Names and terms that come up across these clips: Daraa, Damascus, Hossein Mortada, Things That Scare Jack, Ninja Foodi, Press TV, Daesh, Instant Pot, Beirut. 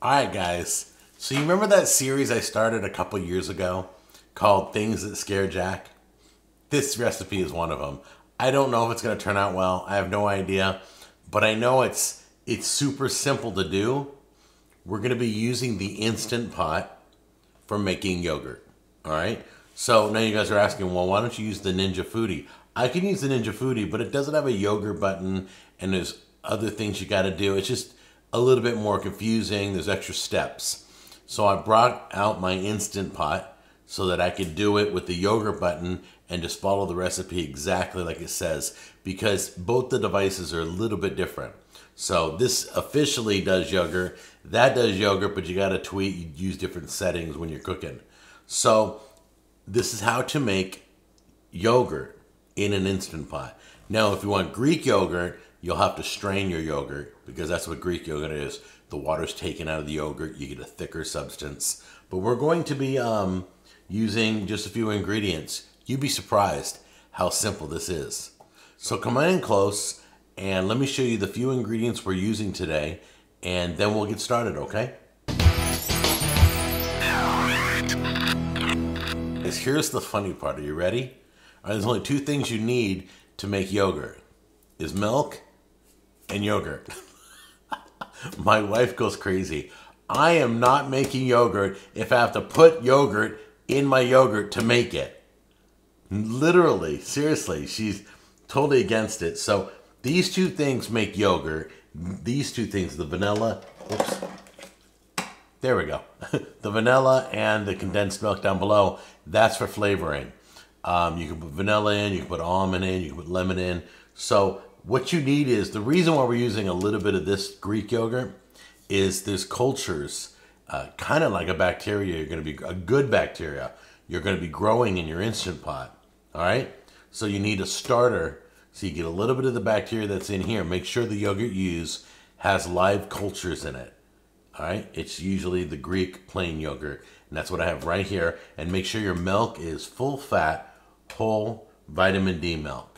Alright guys, so you remember that series I started a couple years ago called Things That Scare Jack? This recipe is one of them. I don't know if it's going to turn out well, I have no idea, but I know it's super simple to do. We're going to be using the Instant Pot for making yogurt, alright? So now you guys are asking, well, why don't you use the Ninja Foodi? I can use the Ninja Foodi, but it doesn't have a yogurt button and there's other things you got to do. It's just a little bit more confusing. There's extra steps. So I brought out my Instant Pot so that I could do it with the yogurt button and just follow the recipe exactly like it says, because both the devices are a little bit different. So this officially does yogurt, that does yogurt, but you gotta tweak, you use different settings when you're cooking. So this is how to make yogurt in an Instant Pot. Now, if you want Greek yogurt, you'll have to strain your yogurt, because that's what Greek yogurt is. The water's taken out of the yogurt, you get a thicker substance. But we're going to be using just a few ingredients. You'd be surprised how simple this is. So come on in close and let me show you the few ingredients we're using today, and then we'll get started, okay? Here's the funny part, are you ready? All right, there's only two things you need to make yogurt, is milk and yogurt. My wife goes crazy. I am not making yogurt if I have to put yogurt in my yogurt to make it. Literally, seriously, she's totally against it. So these two things make yogurt. These two things, the vanilla, oops, there we go. The vanilla and the condensed milk down below, that's for flavoring. You can put vanilla in, you can put almond in, you can put lemon in. So what you need is, the reason why we're using a little bit of this Greek yogurt is there's cultures, kind of like a bacteria, you're going to be a good bacteria, you're going to be growing in your Instant Pot. All right. So you need a starter. So you get a little bit of the bacteria that's in here. Make sure the yogurt you use has live cultures in it. All right. It's usually the Greek plain yogurt. And that's what I have right here. And make sure your milk is full fat, whole vitamin D milk.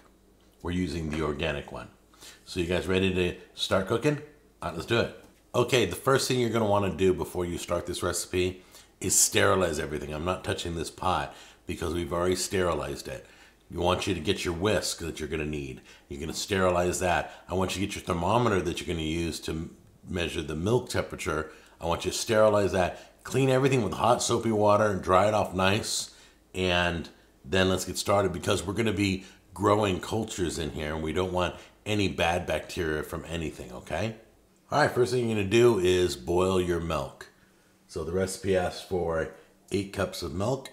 We're using the organic one. So you guys ready to start cooking? All right, let's do it. Okay, the first thing you're gonna wanna do before you start this recipe is sterilize everything. I'm not touching this pot because we've already sterilized it. You want you to get your whisk that you're gonna need. You're gonna sterilize that. I want you to get your thermometer that you're gonna use to measure the milk temperature. I want you to sterilize that. Clean everything with hot soapy water and dry it off nice. And then let's get started, because we're gonna be growing cultures in here and we don't want any bad bacteria from anything, okay? All right, first thing you're gonna do is boil your milk. So the recipe asks for 8 cups of milk.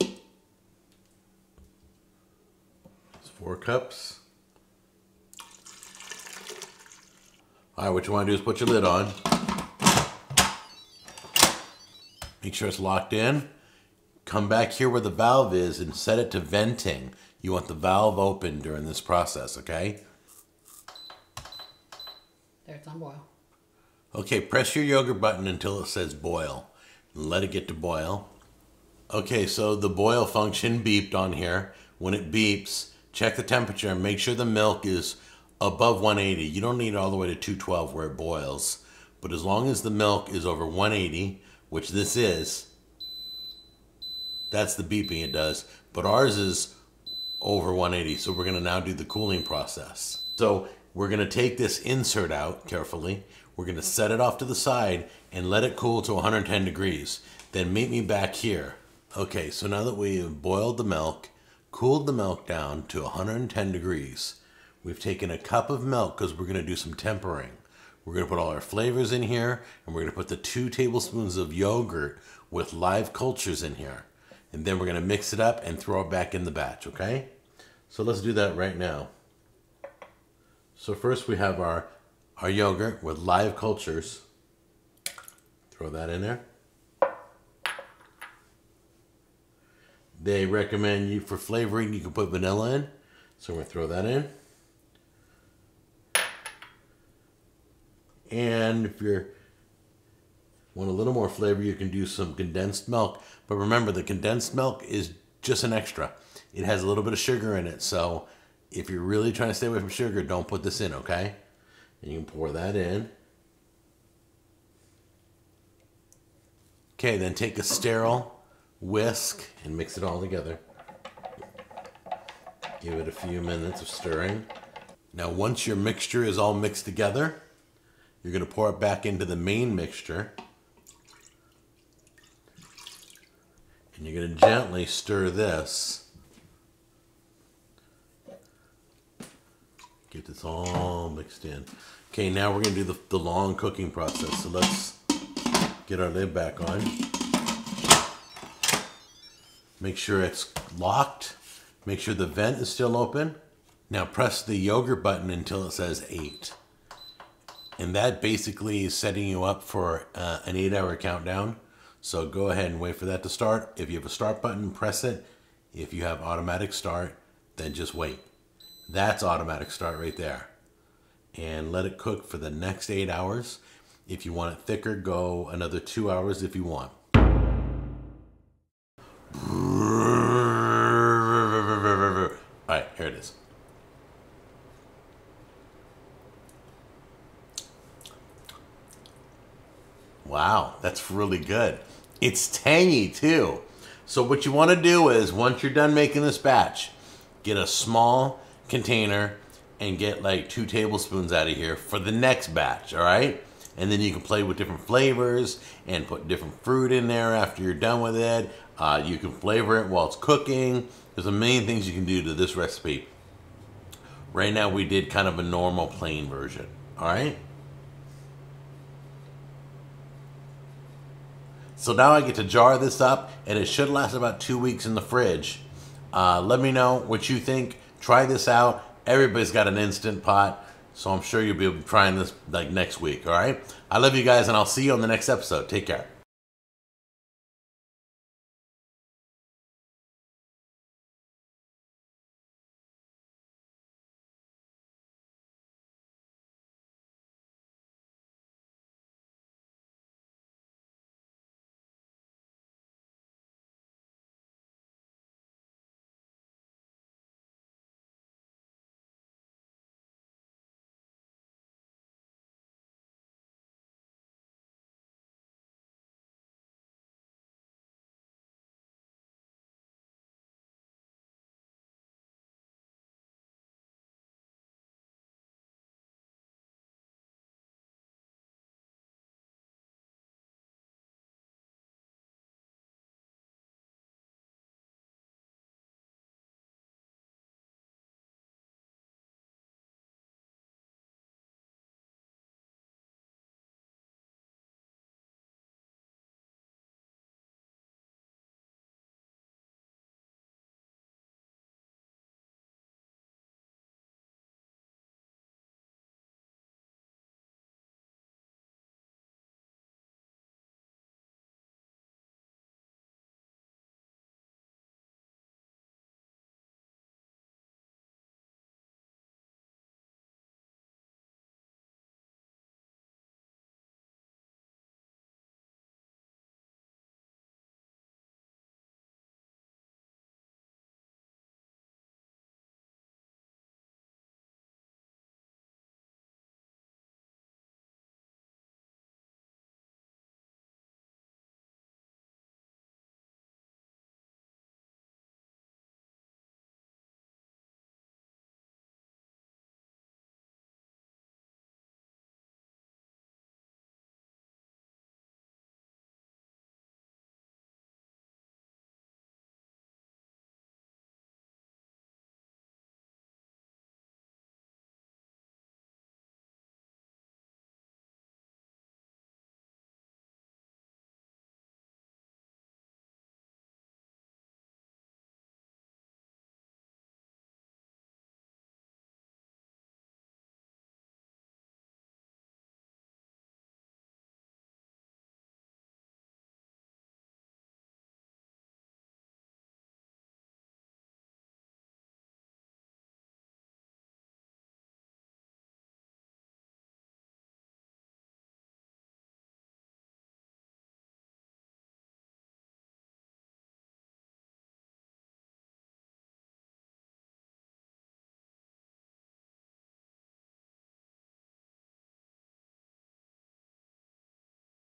That's 4 cups. All right, what you wanna do is put your lid on. Make sure it's locked in. Come back here where the valve is and set it to venting. You want the valve open during this process, okay? There, it's on boil. Okay, press your yogurt button until it says boil. Let it get to boil. Okay, so the boil function beeped on here. When it beeps, check the temperature and make sure the milk is above 180. You don't need it all the way to 212 where it boils, but as long as the milk is over 180, which this is, that's the beeping it does, but ours is over 180, so we're gonna now do the cooling process. So we're gonna take this insert out carefully, we're gonna set it off to the side and let it cool to 110 degrees, then meet me back here. Okay, so now that we have boiled the milk, cooled the milk down to 110 degrees, we've taken a cup of milk because we're gonna do some tempering. We're gonna put all our flavors in here, and we're gonna put the 2 tablespoons of yogurt with live cultures in here. And then we're gonna mix it up and throw it back in the batch, okay? So let's do that right now. So first we have our yogurt with live cultures. Throw that in there. They recommend you, for flavoring, you can put vanilla in. So we're gonna throw that in. And if you want a little more flavor, you can do some condensed milk. But remember, the condensed milk is just an extra. It has a little bit of sugar in it, so if you're really trying to stay away from sugar, don't put this in, okay? And you can pour that in. Okay, then take a sterile whisk and mix it all together. Give it a few minutes of stirring. Now once your mixture is all mixed together, you're going to pour it back into the main mixture. And you're going to gently stir this. Get this all mixed in. Okay, now we're going to do the long cooking process. So let's get our lid back on. Make sure it's locked. Make sure the vent is still open. Now press the yogurt button until it says 8. And that basically is setting you up for an 8-hour countdown. So go ahead and wait for that to start. If you have a start button, press it. If you have automatic start, then just wait. That's automatic start right there. And let it cook for the next 8 hours. If you want it thicker, go another 2 hours if you want. All right, here it is. Wow, that's really good. It's tangy too. So what you want to do is once you're done making this batch, get a small container and get like 2 tablespoons out of here for the next batch, all right? And then you can play with different flavors and put different fruit in there after you're done with it. You can flavor it while it's cooking. There's a million things you can do to this recipe. Right now we did kind of a normal plain version, all right? So now I get to jar this up, and it should last about 2 weeks in the fridge. Let me know what you think. Try this out. Everybody's got an Instant Pot, so I'm sure you'll be trying this like next week, all right? I love you guys, and I'll see you on the next episode. Take care.